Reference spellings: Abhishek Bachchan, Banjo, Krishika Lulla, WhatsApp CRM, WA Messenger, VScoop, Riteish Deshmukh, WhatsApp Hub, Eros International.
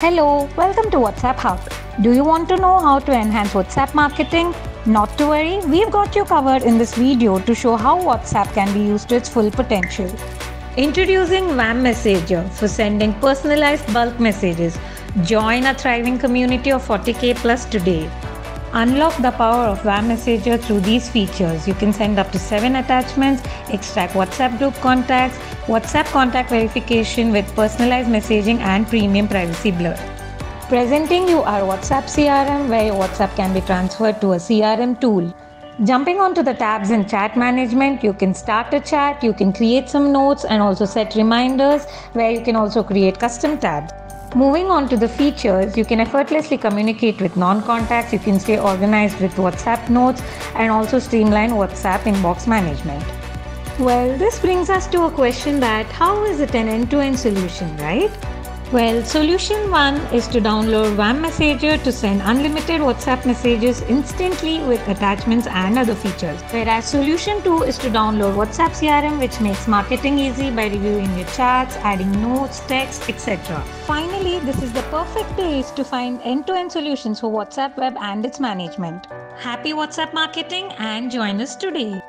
Hello, welcome to WhatsApp Hub. Do you want to know how to enhance WhatsApp marketing? Not to worry, we've got you covered in this video to show how WhatsApp can be used to its full potential. Introducing WA Messenger for sending personalized bulk messages. Join a thriving community of 40K plus today. Unlock the power of WA Messenger through these features. You can send up to 7 attachments, extract WhatsApp group contacts, WhatsApp contact verification with personalized messaging and premium privacy blur. Presenting you our WhatsApp CRM, where your WhatsApp can be transferred to a CRM tool. Jumping onto the tabs in chat management, you can start a chat, you can create some notes and also set reminders, where you can also create custom tabs. Moving on to the features, you can effortlessly communicate with non-contacts, you can stay organized with WhatsApp notes and also streamline WhatsApp inbox management. Well, this brings us to a question that how is it an end-to-end solution, right? Well, solution 1 is to download WA Messenger to send unlimited WhatsApp messages instantly with attachments and other features. Whereas solution 2 is to download WhatsApp CRM, which makes marketing easy by reviewing your chats, adding notes, text, etc. Finally, this is the perfect place to find end-to-end solutions for WhatsApp web and its management. Happy WhatsApp marketing and join us today.